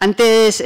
Antes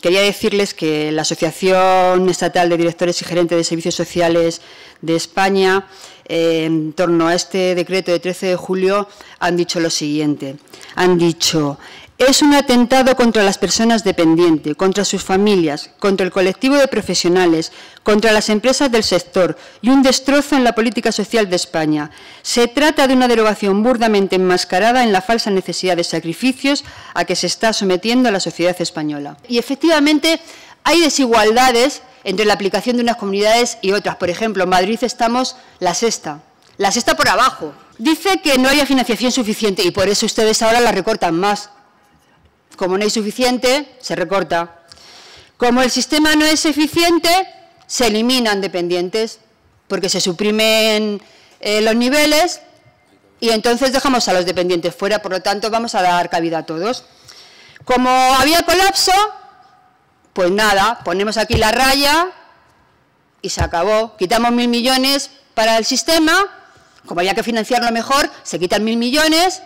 quería decirles que la Asociación Estatal de Directores y Gerentes de Servicios Sociales de España, en torno a este decreto de 13 de julio, han dicho lo siguiente. Han dicho: es un atentado contra las personas dependientes, contra sus familias, contra el colectivo de profesionales, contra las empresas del sector y un destrozo en la política social de España. Se trata de una derogación burdamente enmascarada en la falsa necesidad de sacrificios a que se está sometiendo a la sociedad española. Y efectivamente hay desigualdades entre la aplicación de unas comunidades y otras. Por ejemplo, en Madrid estamos la sexta por abajo. Dice que no haya financiación suficiente y por eso ustedes ahora la recortan más. Como no hay suficiente, se recorta. Como el sistema no es eficiente, se eliminan dependientes, porque se suprimen los niveles y entonces dejamos a los dependientes fuera, por lo tanto vamos a dar cabida a todos. Como había colapso, pues nada, ponemos aquí la raya y se acabó. Quitamos 1.000 millones para el sistema, como había que financiarlo mejor, se quitan 1.000 millones.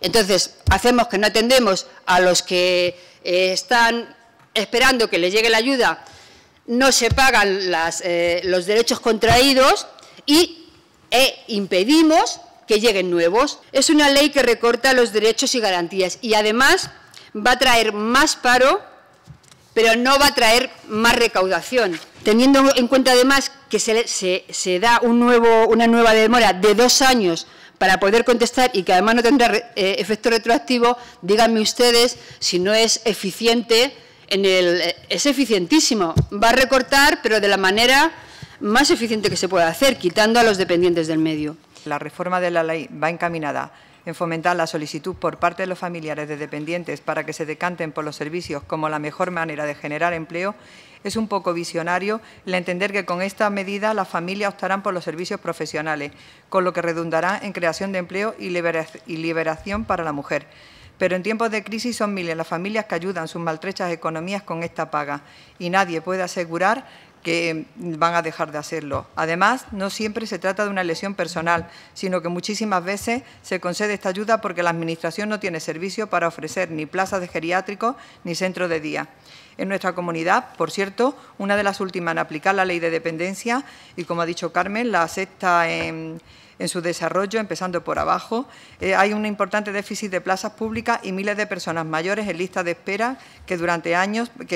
Entonces, hacemos que no atendemos a los que están esperando que les llegue la ayuda, no se pagan los derechos contraídos e impedimos que lleguen nuevos. Es una ley que recorta los derechos y garantías y, además, va a traer más paro, pero no va a traer más recaudación. Teniendo en cuenta, además, que se da una nueva demora de 2 años para poder contestar y que además no tendrá efecto retroactivo, díganme ustedes si no es eficiente. Es eficientísimo, va a recortar, pero de la manera más eficiente que se pueda hacer, quitando a los dependientes del medio. La reforma de la ley va encaminada en fomentar la solicitud por parte de los familiares de dependientes para que se decanten por los servicios como la mejor manera de generar empleo. Es un poco visionario el entender que con esta medida las familias optarán por los servicios profesionales, con lo que redundará en creación de empleo y liberación para la mujer. Pero en tiempos de crisis son miles las familias que ayudan sus maltrechas economías con esta paga y nadie puede asegurar que van a dejar de hacerlo. Además, no siempre se trata de una lesión personal, sino que muchísimas veces se concede esta ayuda porque la Administración no tiene servicio para ofrecer ni plazas de geriátricos ni centros de día. En nuestra comunidad, por cierto, una de las últimas en aplicar la ley de dependencia y, como ha dicho Carmen, la sexta en su desarrollo, empezando por abajo, hay un importante déficit de plazas públicas y miles de personas mayores en lista de espera que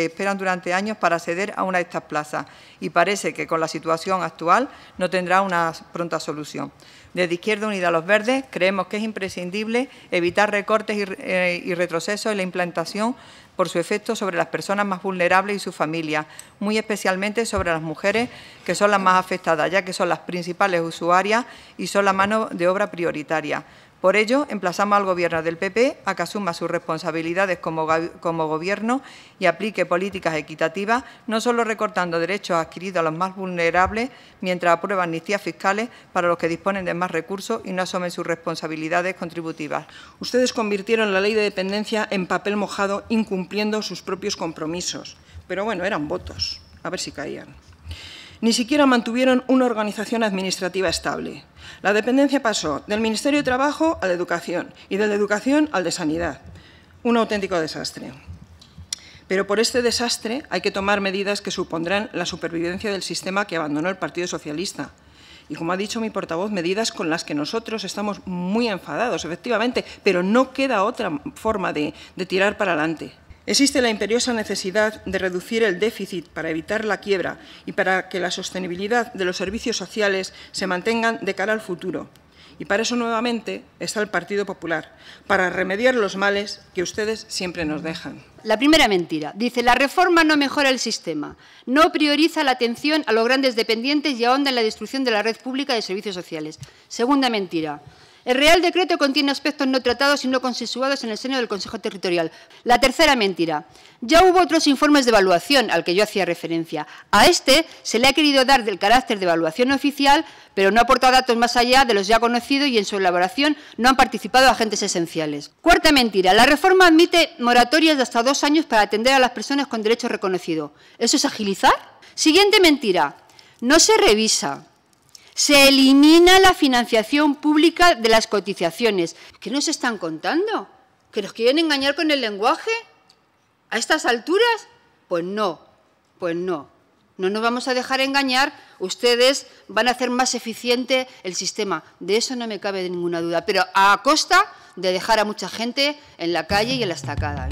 esperan durante años para acceder a una de estas plazas y parece que con la situación actual no tendrá una pronta solución. Desde Izquierda Unida a los Verdes creemos que es imprescindible evitar recortes y retrocesos en la implantación por su efecto sobre las personas más vulnerables y sus familias, muy especialmente sobre las mujeres, que son las más afectadas, ya que son las principales usuarias y son la mano de obra prioritaria. Por ello, emplazamos al Gobierno del PP a que asuma sus responsabilidades como Gobierno y aplique políticas equitativas, no solo recortando derechos adquiridos a los más vulnerables, mientras aprueba amnistías fiscales para los que disponen de más recursos y no asumen sus responsabilidades contributivas. Ustedes convirtieron la ley de dependencia en papel mojado, incumpliendo sus propios compromisos. Pero bueno, eran votos. A ver si caían. Ni siquiera mantuvieron una organización administrativa estable. La dependencia pasó del Ministerio de Trabajo a la Educación y de la Educación al de Sanidad. Un auténtico desastre. Pero por este desastre hay que tomar medidas que supondrán la supervivencia del sistema que abandonó el Partido Socialista. Y, como ha dicho mi portavoz, medidas con las que nosotros estamos muy enfadados, efectivamente, pero no queda otra forma de tirar para adelante. Existe la imperiosa necesidad de reducir el déficit para evitar la quiebra y para que la sostenibilidad de los servicios sociales se mantengan de cara al futuro. Y para eso, nuevamente, está el Partido Popular, para remediar los males que ustedes siempre nos dejan. La primera mentira. Dice: la reforma no mejora el sistema, no prioriza la atención a los grandes dependientes y ahonda en la destrucción de la red pública de servicios sociales. Segunda mentira. El Real Decreto contiene aspectos no tratados y no consensuados en el seno del Consejo Territorial. La tercera mentira. Ya hubo otros informes de evaluación al que yo hacía referencia. A este se le ha querido dar del carácter de evaluación oficial, pero no aporta datos más allá de los ya conocidos y en su elaboración no han participado agentes esenciales. Cuarta mentira. La reforma admite moratorias de hasta 2 años para atender a las personas con derecho reconocido. ¿Eso es agilizar? Siguiente mentira. No se revisa. Se elimina la financiación pública de las cotizaciones. ¿Qué nos están contando? ¿Que nos quieren engañar con el lenguaje? ¿A estas alturas? Pues no, pues no. No nos vamos a dejar engañar, ustedes van a hacer más eficiente el sistema. De eso no me cabe ninguna duda, pero a costa de dejar a mucha gente en la calle y en la estacada.